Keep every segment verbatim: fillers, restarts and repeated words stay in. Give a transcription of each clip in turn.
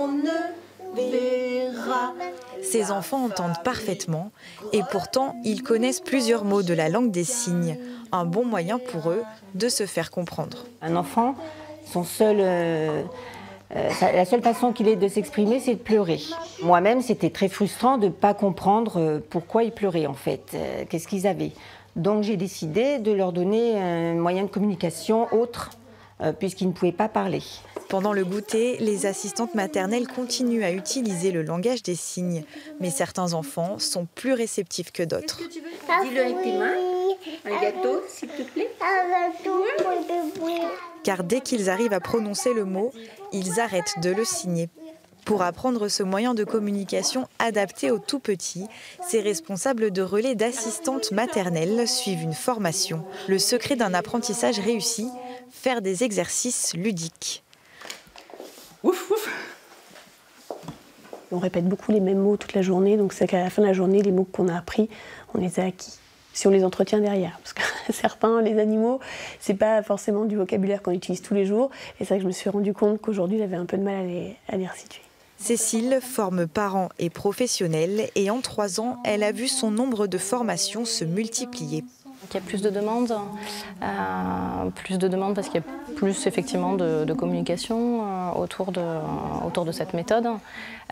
on ne verra. Ces enfants entendent parfaitement et pourtant ils connaissent plusieurs mots de la langue des signes, un bon moyen pour eux de se faire comprendre. Un enfant, son seul, euh, euh, la seule façon qu'il ait de s'exprimer, c'est de pleurer. Moi-même, c'était très frustrant de ne pas comprendre pourquoi ils pleuraient en fait, euh, qu'est-ce qu'ils avaient. Donc j'ai décidé de leur donner un moyen de communication autre, euh, puisqu'ils ne pouvaient pas parler. Pendant le goûter, les assistantes maternelles continuent à utiliser le langage des signes. Mais certains enfants sont plus réceptifs que d'autres. Dis-le avec tes mains. Un gâteau, s'il te plaît. Car dès qu'ils arrivent à prononcer le mot, ils arrêtent de le signer. Pour apprendre ce moyen de communication adapté aux tout-petits, ces responsables de relais d'assistantes maternelles suivent une formation. Le secret d'un apprentissage réussi, faire des exercices ludiques. Ouf, ouf. On répète beaucoup les mêmes mots toute la journée, donc c'est qu'à la fin de la journée, les mots qu'on a appris, on les a acquis. Si on les entretient derrière, parce que certains, les animaux, c'est pas forcément du vocabulaire qu'on utilise tous les jours. Et c'est vrai que je me suis rendu compte qu'aujourd'hui, j'avais un peu de mal à les, à les restituer. Cécile forme parents et professionnels et en trois ans, elle a vu son nombre de formations se multiplier. Il y a plus de demandes, euh, plus de demandes parce qu'il y a plus effectivement de, de communication euh, autour, de, euh, autour de cette méthode,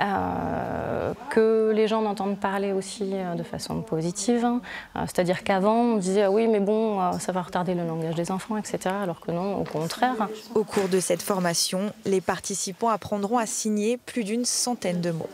euh, que les gens entendent parler aussi euh, de façon positive, euh, c'est-à-dire qu'avant on disait ah oui mais bon euh, ça va retarder le langage des enfants, et cetera alors que non, au contraire. Au cours de cette formation, les participants apprendront à signer plus d'une centaine de mots.